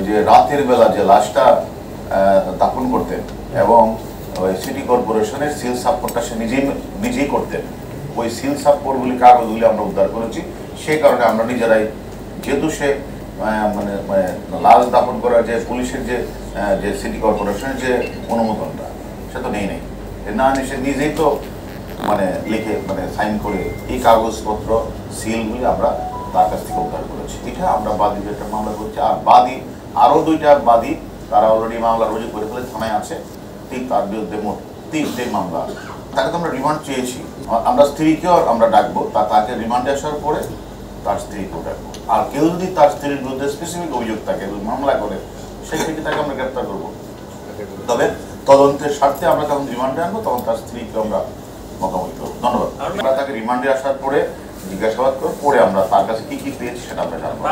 ওই যে রাতের বেলা যে লাশটা দাফন করতেন এবং সিটি কর্পোরেশনের সিল সাপোর্টটা সে নিজেই করতেন, ওই সিল সাপোর্টগুলি কাগজগুলি আমরা উদ্ধার করেছি। সেই কারণে আমরা নিজেরাই, যেহেতু সে মানে লাশ দাফন করার যে পুলিশের যে যে সিটি কর্পোরেশনের যে অনুমোদনটা সে তো নেই নেই না নিয়ে সে নিজেই তো মানে লিখে মানে সাইন করে এই কাগজপত্র সিলগুলি আমরা তার কাছ থেকে উদ্ধার করেছি। এটা আমরা বাদী একটা মামলা করছি, আর বাদী আরও দুইটা বাদী তারা অলরেডি মামলা রুজু করে ফেলে, থানায় আছে। ঠিক তার বিরুদ্ধে মোট 3টি মামলা। তাকে তো আমরা রিমান্ড চেয়েছি, আমরা স্ত্রীকেও আমরা ডাকবো, তাকে রিমান্ডে আসার পরে তার স্ত্রীকেও ডাকবো। আর কেউ যদি তার স্ত্রীর বিরুদ্ধে স্পেসিফিক অভিযোগ থাকে, মামলা করে, সেক্ষেত্রে তাকে আমরা গ্রেপ্তার করবো। তবে তদন্তের স্বার্থে আমরা যখন রিমান্ডে আনবো তখন তার স্ত্রীকে আমরা মোকাবিলা করবো। ধন্যবাদ। আমরা তাকে রিমান্ডে আসার পরে জিজ্ঞাসাবাদ করার পরে আমরা তার কাছে কী কী পেয়েছি সেটা আমরা জানবো।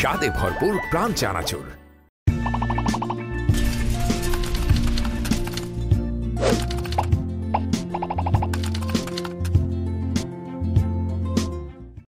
স্বাদে ভরপুর প্রাণ চানাচুর।